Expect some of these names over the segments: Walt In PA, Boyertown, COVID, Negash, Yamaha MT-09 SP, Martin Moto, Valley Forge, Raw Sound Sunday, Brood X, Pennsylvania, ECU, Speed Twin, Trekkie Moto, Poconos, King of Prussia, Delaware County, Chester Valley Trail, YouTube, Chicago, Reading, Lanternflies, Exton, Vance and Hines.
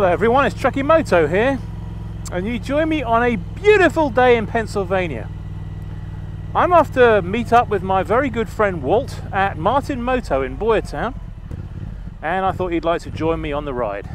Hello everyone, it's Trekkie Moto here, and you join me on a beautiful day in Pennsylvania. I'm off to meet up with my very good friend Walt at Martin Moto in Boyertown, and I thought he'd like to join me on the ride.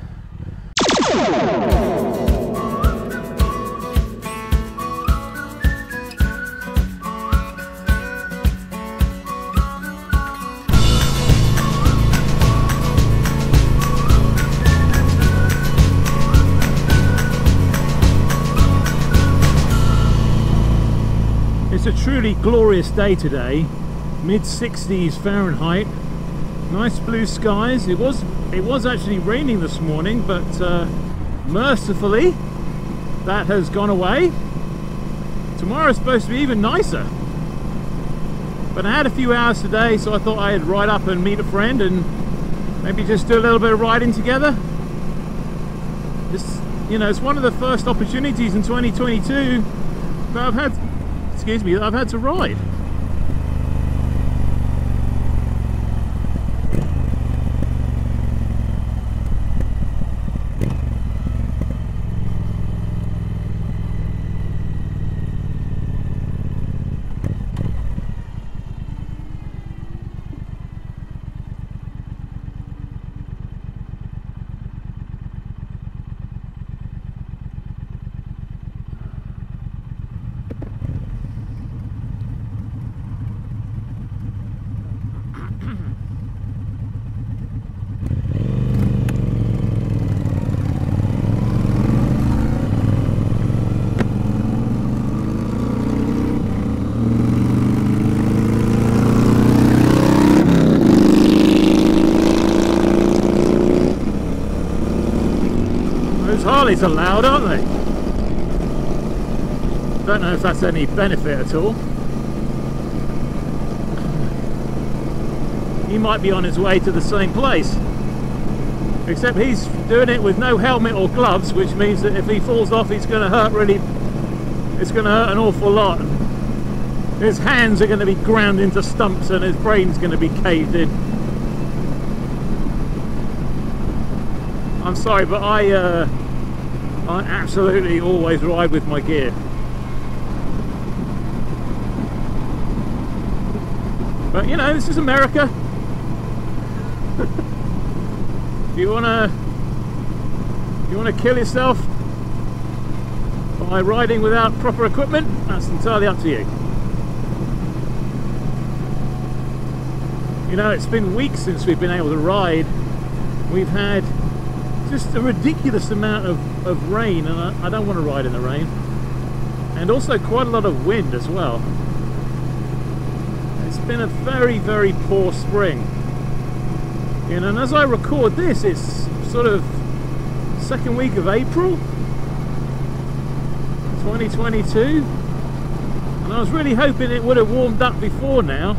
It's a truly glorious day today, mid-60s Fahrenheit, nice blue skies. It was actually raining this morning, but mercifully that has gone away. Tomorrow is supposed to be even nicer, but I had a few hours today, so I thought I'd ride up and meet a friend and maybe just do a little bit of riding together. It's, you know, it's one of the first opportunities in 2022 that I've had. Excuse me, I've had to ride. Harleys are loud, aren't they? Don't know if that's any benefit at all. He might be on his way to the same place, except he's doing it with no helmet or gloves, which means that if he falls off, he's going to hurt really. It's going to hurt an awful lot. His hands are going to be ground into stumps, and his brain's going to be caved in. I'm sorry, but I absolutely always ride with my gear. But you know, this is America. If you wanna kill yourself by riding without proper equipment, that's entirely up to you. You know, it's been weeks since we've been able to ride. We've had just a ridiculous amount of rain, and I don't want to ride in the rain, and also quite a lot of wind as well. It's been a very, very poor spring, you know, and as I record this, it's sort of second week of April 2022, and I was really hoping it would have warmed up before now.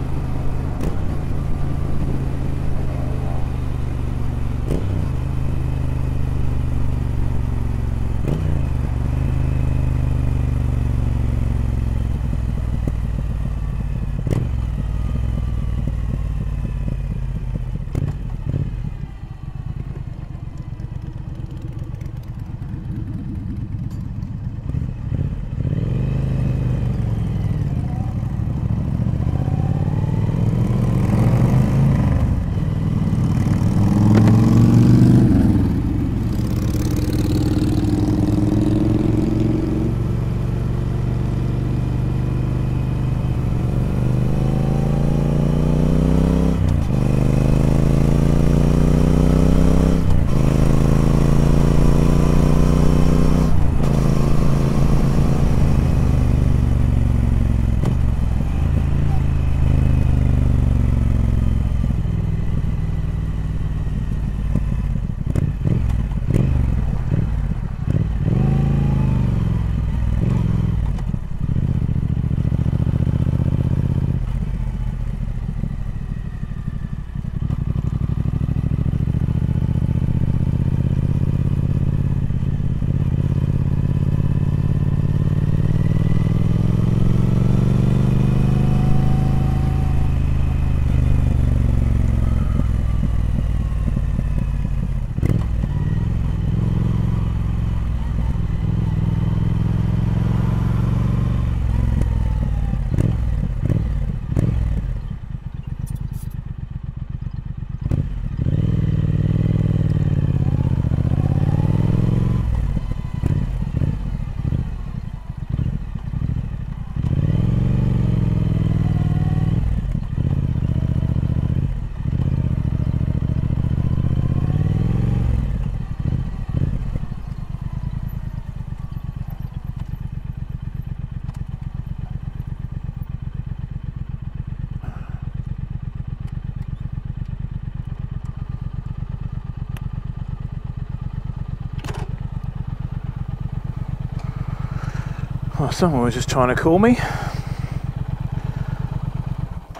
Oh, someone was just trying to call me.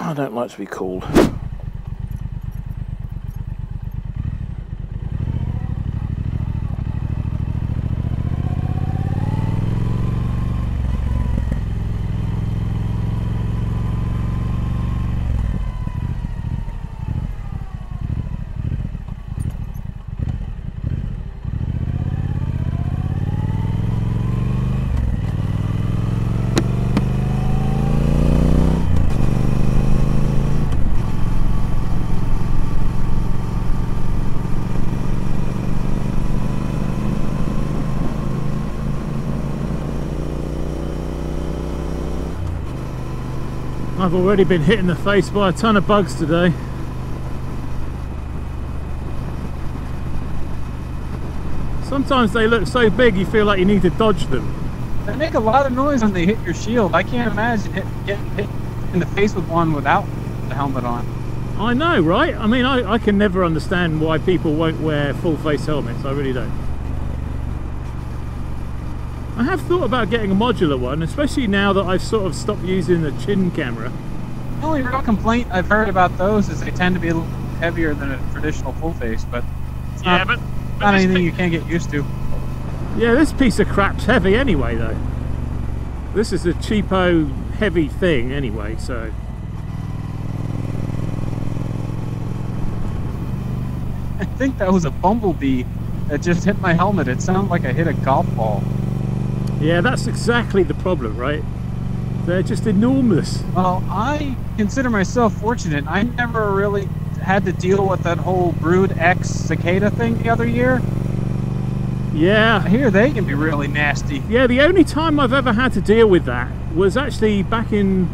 I don't like to be called. I've already been hit in the face by a ton of bugs today. Sometimes they look so big you feel like you need to dodge them. They make a lot of noise when they hit your shield. I can't imagine getting hit in the face with one without the helmet on. I know, right? I mean, I can never understand why people won't wear full face helmets. I really don't. I have thought about getting a modular one, especially now that I've sort of stopped using the chin camera. The only real complaint I've heard about those is they tend to be a little heavier than a traditional full face, but it's not anything you can't get used to. Yeah, this piece of crap's heavy anyway, though. This is a cheapo, heavy thing anyway, so... I think that was a bumblebee that just hit my helmet. It sounded like I hit a golf ball. Yeah, that's exactly the problem, right? They're just enormous. Well, I consider myself fortunate. I never really had to deal with that whole Brood X cicada thing the other year. Yeah. I hear they can be really nasty. Yeah, the only time I've ever had to deal with that was actually back in,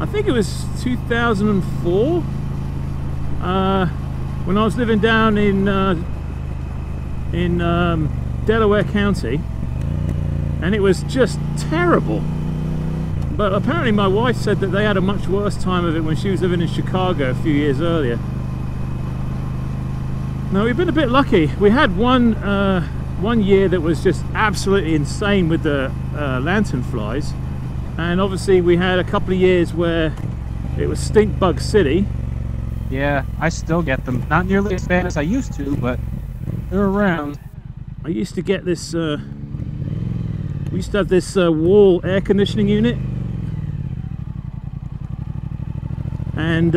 I think it was 2004, when I was living down in Delaware County. And it was just terrible. But apparently my wife said that they had a much worse time of it when she was living in Chicago a few years earlier. Now, we've been a bit lucky. We had one year that was just absolutely insane with the lanternflies. And obviously we had a couple of years where it was stink bug city. Yeah, I still get them. Not nearly as bad as I used to, but they're around. I used to get this... we used to have this wall air conditioning unit, and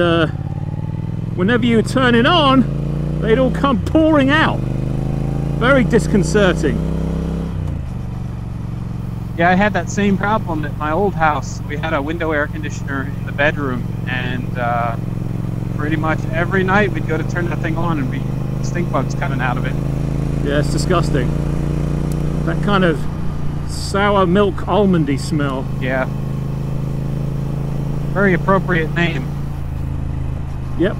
whenever you turn it on, they'd all come pouring out. Very disconcerting. Yeah, I had that same problem at my old house. We had a window air conditioner in the bedroom, and pretty much every night we'd go to turn that thing on and be stink bugs coming out of it. Yeah, it's disgusting. That kind of sour milk almondy smell. Yeah. Very appropriate name. Yep.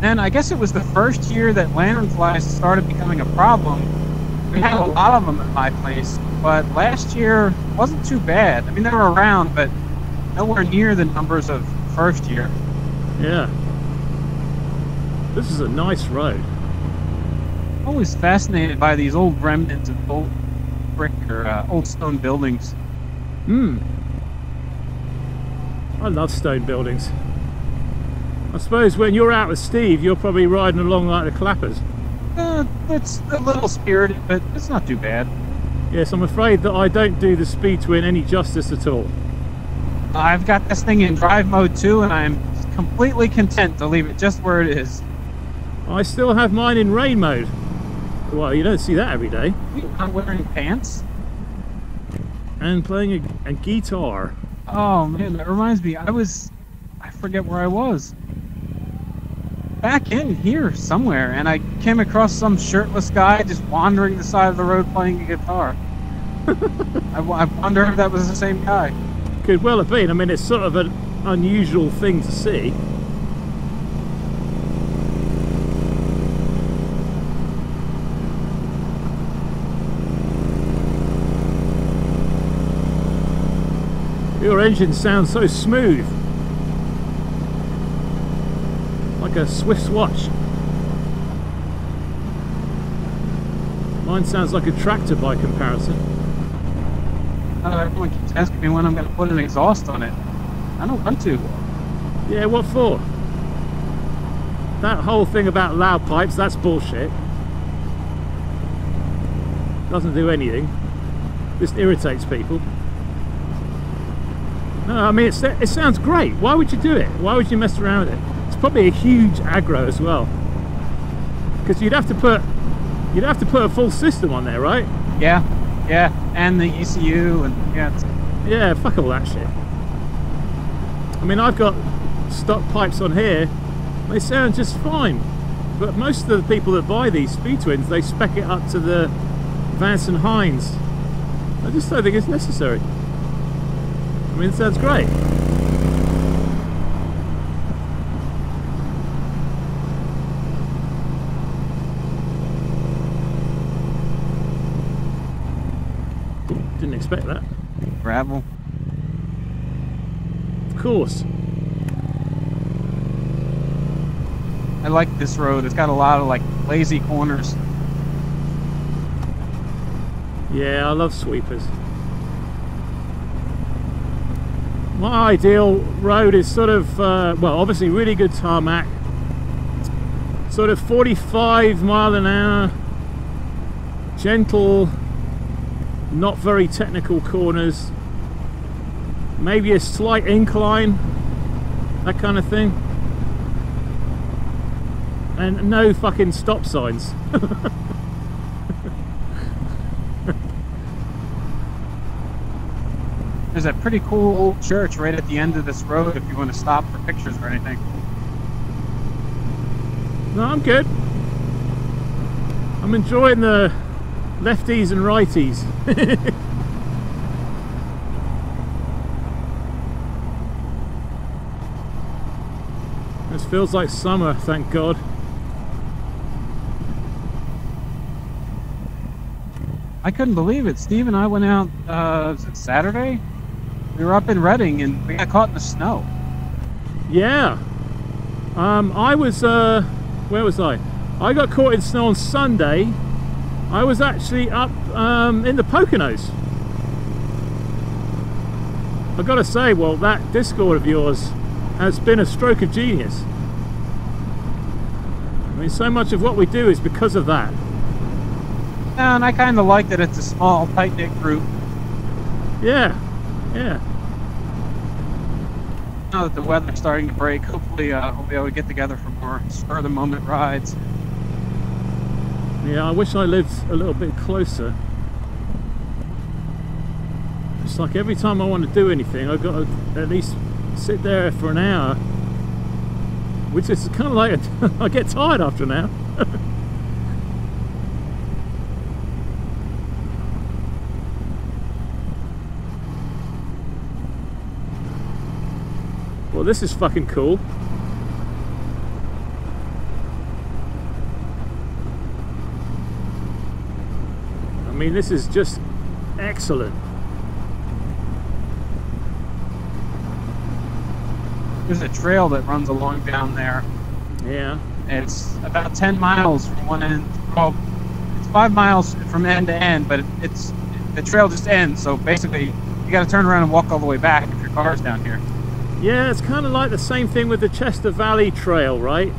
Then I guess it was the first year that lanternflies started becoming a problem. We had a lot of them at my place, but last year wasn't too bad. I mean, they were around, but nowhere near the numbers of first year. Yeah. This is a nice road. Always fascinated by these old remnants of old brick or old stone buildings. Hmm. I love stone buildings. I suppose when you're out with Steve, you're probably riding along like the clappers. It's a little spirited, but it's not too bad. Yes, I'm afraid that I don't do the Speed Twin any justice at all. I've got this thing in drive mode too, and I'm completely content to leave it just where it is. I still have mine in rain mode. Well, you don't see that every day. I'm wearing pants. And playing a guitar. Oh man, that reminds me, I forget where I was. Back in here somewhere, and I came across some shirtless guy just wandering the side of the road playing a guitar. I wonder if that was the same guy. Could well have been. I mean, it's sort of an unusual thing to see. Your engine sounds so smooth, like a Swiss watch. My Mine sounds like a tractor by comparison. Everyone keeps asking me when I'm going to put an exhaust on it. I don't want to. Yeah, what for? That whole thing about loud pipes, that's bullshit. Doesn't do anything. Just irritates people. No, I mean, it sounds great. Why would you do it? Why would you mess around with it? It's probably a huge aggro as well. Because you'd have to put a full system on there, right? Yeah, yeah, and the ECU and yeah. Yeah, fuck all that shit. I mean, I've got stock pipes on here. They sound just fine, but most of the people that buy these Speed Twins, they spec it up to the Vance and Hines. I just don't think it's necessary. I mean, it sounds great. Didn't expect that. Gravel. Of course. I like this road. It's got a lot of like lazy corners. Yeah, I love sweepers. My ideal road is sort of, well, obviously really good tarmac, sort of 45 mile an hour, gentle, not very technical corners, maybe a slight incline, that kind of thing, and no fucking stop signs. There's a pretty cool old church right at the end of this road if you want to stop for pictures or anything. No, I'm good. I'm enjoying the lefties and righties. This feels like summer, thank God. I couldn't believe it. Steve and I went out, was it Saturday? We were up in Reading and we got caught in the snow. Yeah. I was, where was I? I got caught in snow on Sunday. I was actually up in the Poconos. I've got to say, well, that Discord of yours has been a stroke of genius. I mean, so much of what we do is because of that. And I kind of like that it's a small, tight-knit group. Yeah. Yeah. Now that the weather's starting to break, hopefully we'll be able to get together for more spur-of-the-moment rides. Yeah, I wish I lived a little bit closer. It's like every time I want to do anything, I've got to at least sit there for an hour, which is kind of like I get tired after an hour. Well, this is fucking cool. I mean, this is just excellent. There's a trail that runs along down there. Yeah. It's about 10 miles from one end. Well, it's 5 miles from end to end, but it's the trail just ends. So basically, you got to turn around and walk all the way back if your car's down here. Yeah, it's kind of like the same thing with the Chester Valley Trail, right?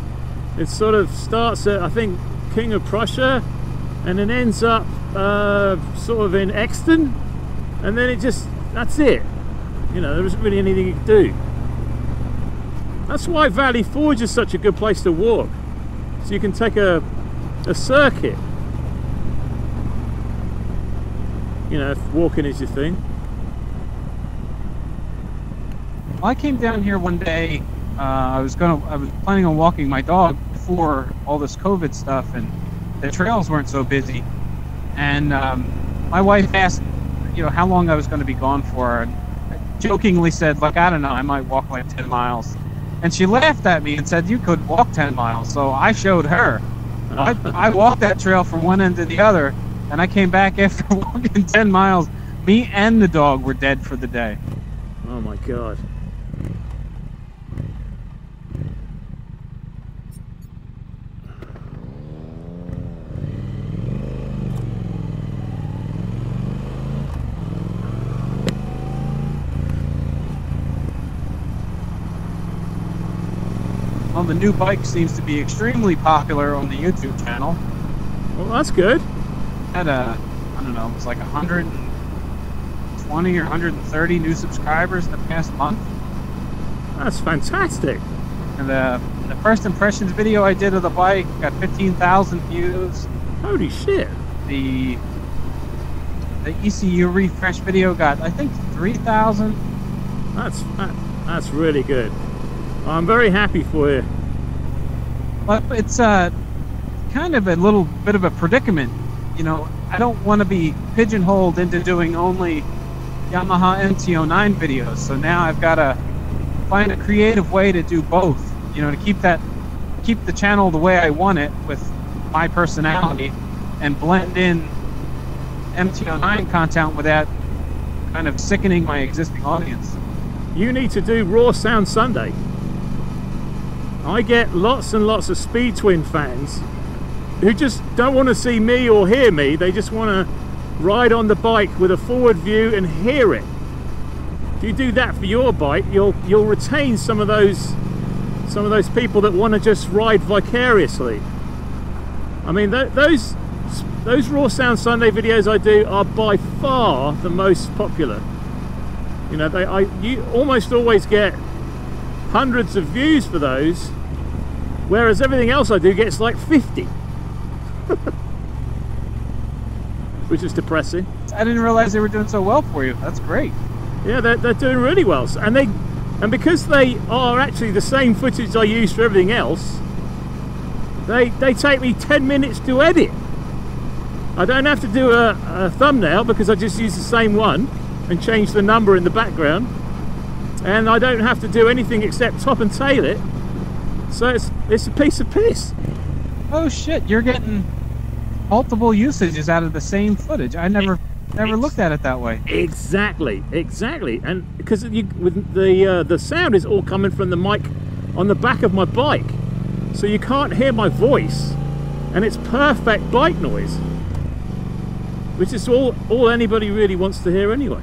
It sort of starts at, I think, King of Prussia, and then ends up sort of in Exton, and then it just, that's it. You know, there isn't really anything you can do. That's why Valley Forge is such a good place to walk. So you can take a circuit. You know, if walking is your thing. I came down here one day. I was planning on walking my dog before all this COVID stuff, and the trails weren't so busy. And my wife asked, you know, how long I was going to be gone for, and I jokingly said, like, I don't know, I might walk like 10 miles. And she laughed at me and said, you could walk 10 miles. So I showed her. I walked that trail from one end to the other, and I came back after walking 10 miles. Me and the dog were dead for the day. Oh my God. The new bike seems to be extremely popular on the YouTube channel. Well, that's good. Had a, I don't know, it was like 120 or 130 new subscribers in the past month. That's fantastic. And the first impressions video I did of the bike got 15,000 views. Holy shit. The ECU refresh video got, I think, 3,000. That's really good. I'm very happy for you. But it's kind of a little bit of a predicament. You know, I don't want to be pigeonholed into doing only Yamaha MT-09 videos. So now I've got to find a creative way to do both, you know, to keep the channel the way I want it with my personality and blend in MT-09 content without kind of sickening my existing audience. You need to do Raw Sound Sunday. I get lots and lots of Speed Twin fans who just don't want to see me or hear me. They just want to ride on the bike with a forward view and hear it. If you do that for your bike, you'll retain some of those people that want to just ride vicariously. I mean, those Raw Sound Sunday videos I do are by far the most popular. You know, you almost always get hundreds of views for those, whereas everything else I do gets like 50, which is depressing. I didn't realize they were doing so well for you. That's great. Yeah, they're doing really well, and because they are actually the same footage I use for everything else, they take me 10 minutes to edit. I don't have to do a thumbnail because I just use the same one and change the number in the background, and I don't have to do anything except top and tail it, so it's a piece of piss. Oh shit, you're getting multiple usages out of the same footage. I never looked at it that way. Exactly. And because with the sound is all coming from the mic on the back of my bike, so you can't hear my voice, and it's perfect bike noise, which is all anybody really wants to hear anyway.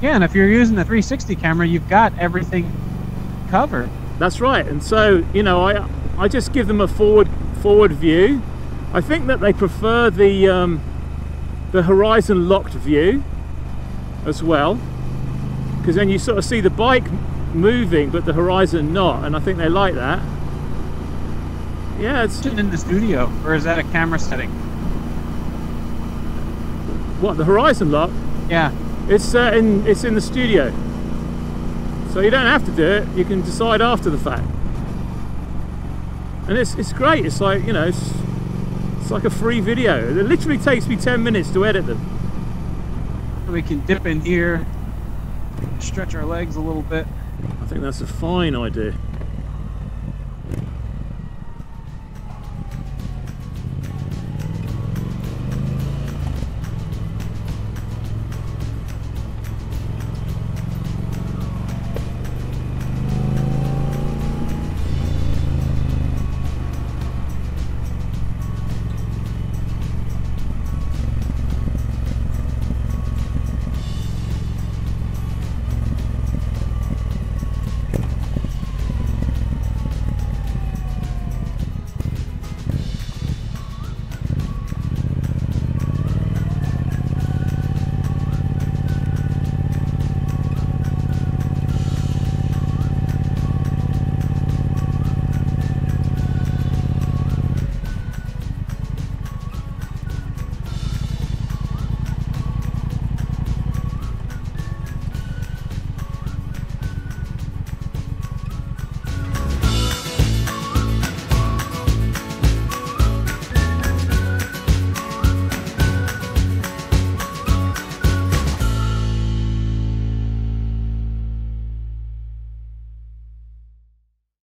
Yeah, and if you're using the 360 camera, you've got everything covered. That's right. And so, you know, I just give them a forward view. I think that they prefer the horizon locked view as well, because then you sort of see the bike moving but the horizon not, and I think they like that. Yeah, it's in the studio, or is that a camera setting? What, the horizon lock? Yeah, it's in the studio, so you don't have to do it. You can decide after the fact, and it's great. It's like, you know, it's like a free video. It literally takes me 10 minutes to edit them. We can dip in here, stretch our legs a little bit. I think that's a fine idea.